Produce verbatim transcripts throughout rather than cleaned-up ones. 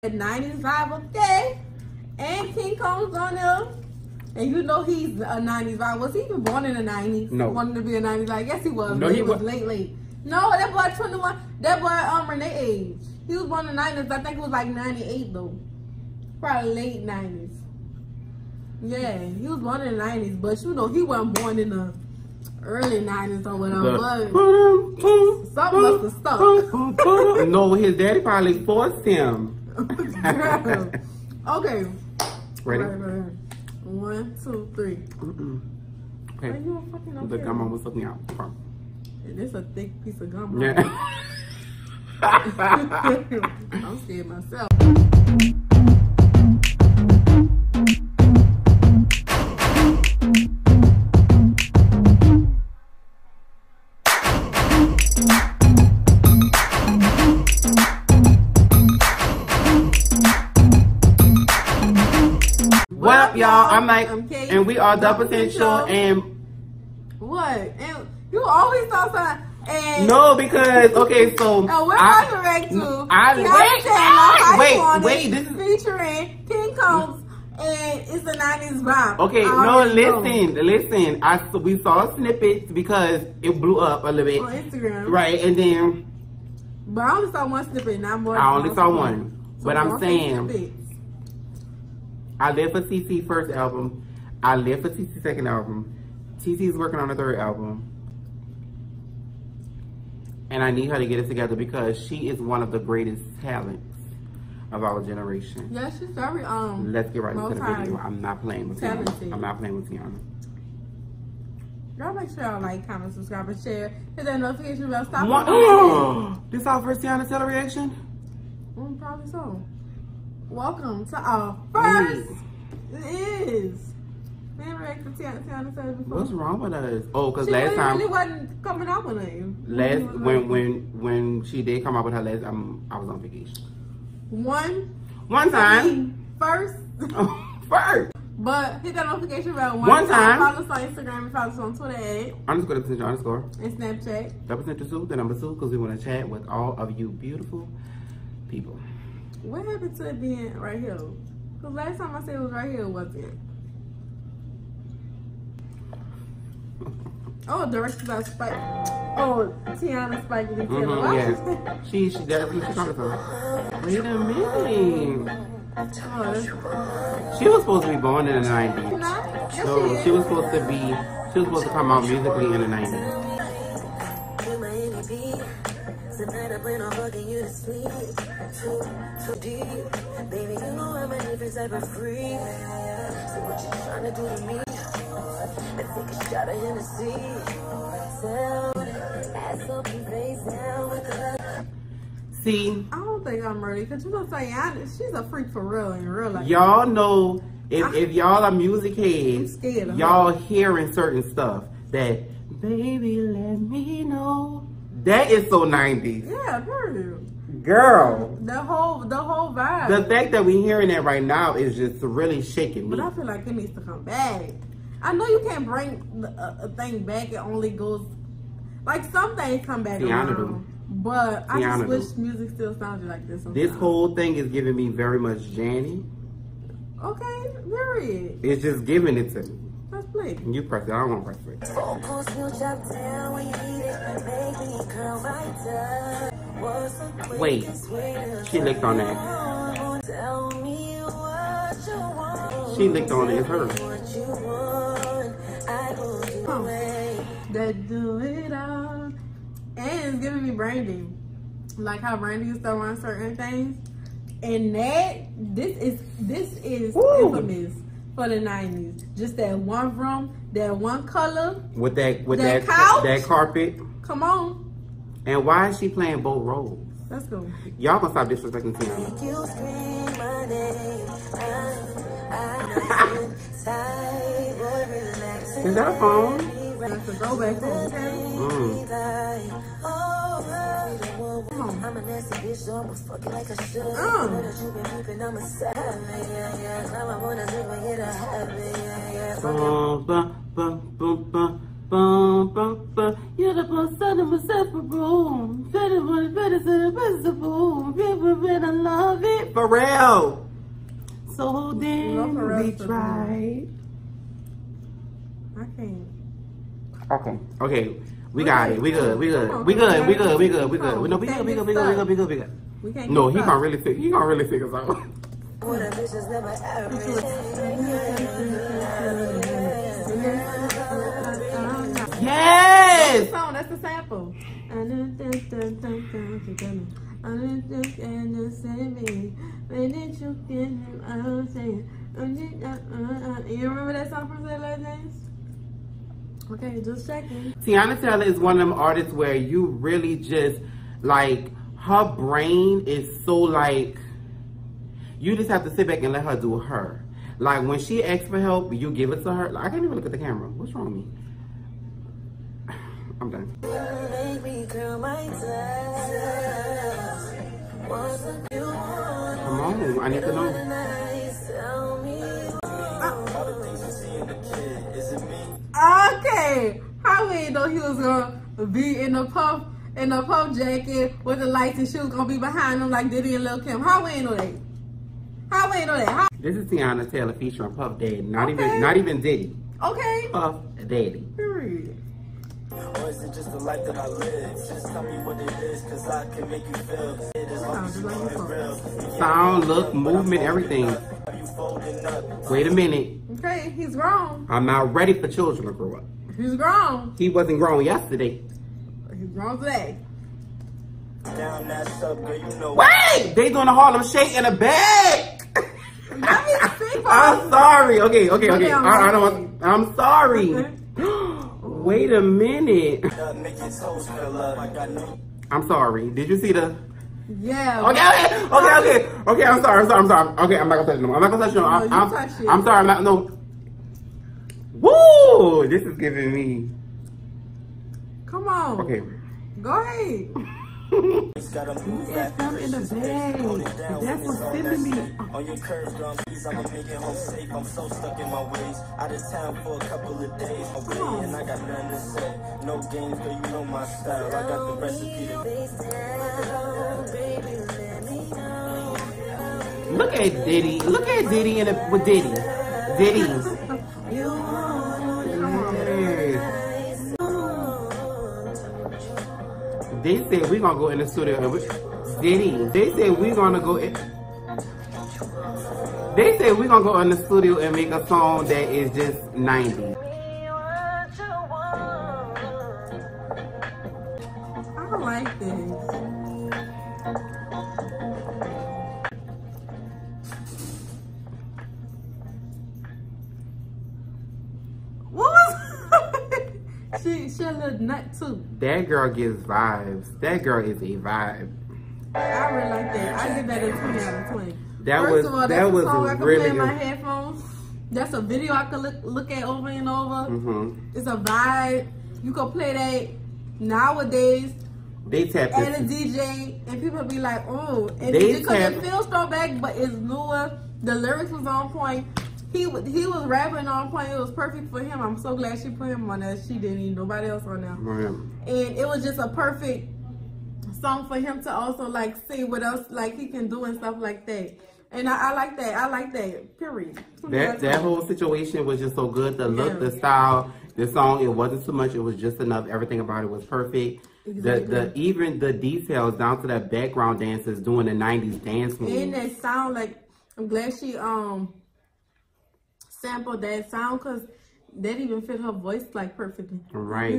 The nineties vibe up there, and King Combs on there, and you know he's a nineties vibe. Was he even born in the nineties? No. He wanted to be a nineties vibe. Yes, he was. No, he was late, late. No, that boy twenty-one. That boy um Renee age. He was born in the nineties. I think it was like ninety-eight though, probably late nineties. Yeah, he was born in the nineties, but you know he wasn't born in the early nineties or whatever. But something must have stuck. No, his daddy probably forced him. Okay. Ready? Right, right. One, two, three. Mm-mm. Okay. Are you fucking okay? The gum almost took me out. It's a thick piece of gum. Yeah. I'm scared myself. Y'all, I'm like, I'm and we are the potential, and what? And you always talk about and no, because okay, so and we're I direct you. I Taylor, wait, wait, this is featuring King Combs, and it's a nineties vibe. Okay, no, listen, know. listen. I we saw snippets because it blew up a little bit on Instagram, right? And then, but I only saw one snippet, not more. I only saw one, but so I'm saying. Snippets. I live for T C's first album. I live for T C's second album. T C's working on the third album. And I need her to get it together because she is one of the greatest talents of our generation. Yeah, she's very, um... Let's get right into the video. I'm not playing with Teyana. I'm not playing with Teyana. Y'all make sure y'all like, comment, subscribe, and share. Hit that notification bell. Stop. Oh, this our first Teyana Taylor reaction? Mm, probably so. Welcome to our first. Mm. It is. We haven't reacted to Teyana Taylor before. What's wrong with us? Oh, because last really, time. She really wasn't coming out with him. Last, when, when, when, when she did come out with her last, um, I was on vacation. One. One time. First. First. But hit that notification bell. One, one time. time. Follow us on Instagram and follow us on Twitter. Underscore the potential underscore. And Snapchat. The potential two, the number two, because we want to chat with all of you beautiful people. What happened to it being right here? Because last time I said it was right here, it wasn't. Oh, directed by Spike. Oh, Teyana Spike and Taylor. Mm-hmm, yes. she, she definitely she's talking to her. Wait a minute. She was supposed to be born in the nineties. Yes, so she, she was supposed to be, she was supposed to come out musically in the nineties. Baby, you know I'm a different type of freak. So what you trying to do to me? Let's take a shot of Hennessy. Ass up your face down with the see, I don't think I'm ready because you know Teyana, she's a freak for real in real life. Y'all know if I, if y'all are music heads, y'all hearing certain stuff that baby let me know. That is so nineties. Yeah, period. Girl, the whole the whole vibe. The fact that we're hearing that right now is just really shaking me. But I feel like it needs to come back. I know you can't bring a, a thing back. It only goes like some things come back Teyana around. Do. But I Teyana just do. wish music still sounded like this. Sometimes. This whole thing is giving me very much Janny. Okay, period. It's just giving it to me. Let's play. You press it. I don't want to press it. Oh. Wait, she licked on that. She licked on it, it's her. Oh. That do it all. And it's giving me Brandy. Like how Brandy used to run certain things. And that, this is, this is Ooh. infamous for the nineties. Just that one room, that one color. With that, with that, that, couch. that carpet. Come on. And why is she playing both roles? Let's go. Y'all gonna stop disrespecting Teyana. Is that a phone? That's a go back phone. I'm a nasty bitch, so I'm fucking like a shoe. I'm a Bum, bum, bum. You're the most inseparable. Better, better, better than invisible. People better love it. For real. So then we tried. I can't. Okay. Okay. We got it. We good. We good. We good. We good. We good. We good. No, we good. We good. We good. We good. We good. We can't. No, he can't really figure. He can't really figure out. What a bitch is never average. Yes! That's the song, that's the sample. You remember that song from the last days? Okay, just checking. Teyana Taylor is one of them artists where you really just, like, her brain is so, like, you just have to sit back and let her do her. Like, when she asks for help, you give it to her. Like, I can't even look at the camera. What's wrong with me? I'm done. Come on, I need to know. Uh, okay, how we know he was gonna be in the puff in the puff jacket with the lights and shoes gonna be behind him like Diddy and Lil' Kim? How we know that? How we know that? How this is Teyana Taylor featuring Puff Daddy. Not okay. even, not even Diddy. Okay. Puff Daddy. Period. Or is it just the life that I live? Just tell me what it is, cause I can make you feel it is real. Sound, look, movement, everything. Wait a minute. Okay, he's grown. I'm not ready for children to grow up. He's grown. He wasn't grown yesterday. He's grown today. Wait! They doing a Harlem shake in the back! I'm sorry. Okay, okay, okay. I, I don't, I'm sorry. Wait a minute. I'm sorry. Did you see the? Yeah. Okay. Okay. Okay. Okay. I'm sorry. I'm sorry. I'm sorry. Okay. I'm not gonna touch no more. I'm not gonna touch no more. I'm, I'm, I'm, I'm sorry. I'm not. No. Woo! This is giving me. Come on. Okay. Go ahead. Who is them in the bag? That's what's sending me. On your curves, girl, please, I'm gonna make it home safe. I'm so stuck in my ways. Out of town for a couple of days. Okay, and I got nothing to say. No games, girl, you know my style. I got the recipe to... Look at Diddy. Look at Diddy in a, with Diddy. Diddy. They said we're gonna go in the studio and we, Diddy. They said we're gonna go in, they said we're gonna go in the studio and make a song that is just ninety. I like this. What was she, she a little nut too. That girl gives vibes. That girl is a vibe. I really like that. I give that a twenty out of twenty. That First was of all, that was I can really play in my headphones. That's a video I could look, look at over and over. Mm-hmm. It's a vibe. You could play that nowadays. They tap at a D J and people be like, oh, and they because it feels throwback, but it's newer. The lyrics was on point. He he was rapping on point. It was perfect for him. I'm so glad she put him on that. She didn't need nobody else on there. Right. And it was just a perfect song for him to also like see what else like he can do and stuff like that. And I, I like that. I like that. Period. That that whole situation was just so good. The look, yeah. The style, the song. It wasn't too much. It was just enough. Everything about it was perfect. Exactly. The the even the details down to that background dancers doing the nineties dance moves. And that sound like I'm glad she um. sample that sound because that even fit her voice like perfectly. Right.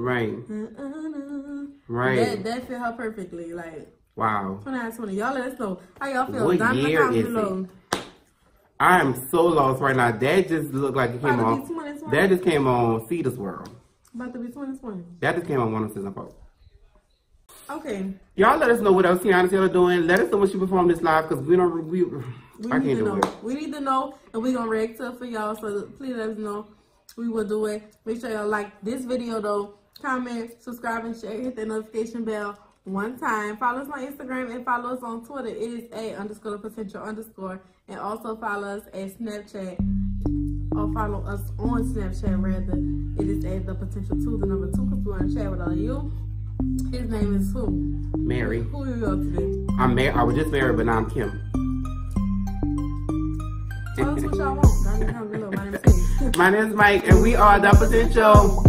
Right. Right. That, that fit her perfectly. Like, wow. twenty out of twenty. Y'all let us know how y'all feel. What Diamond year is below. It? I am so lost right now. That just looked like it came on. twenty twenty. That just came on Cedar's World. About to be twenty twenty. That just came on one oh six point four. Okay. Y'all let us know what else Teyana Taylor doing. Let us know when she performed this live because we don't... We, We I need can't to do know. It. We need to know, and we're gonna react to it for y'all. So please let us know. We will do it. Make sure y'all like this video though. Comment, subscribe, and share. Hit the notification bell one time. Follow us on Instagram and follow us on Twitter. It is a underscore potential underscore, and also follow us at Snapchat. or follow us on Snapchat rather. It is at The Potential two, the number two, because we want to chat with all of you. His name is who? Mary. Who are you up to? I'm married. I was just married, but now I'm Kim. Tell us what y'all want. My name is Mike, and we are The Potential.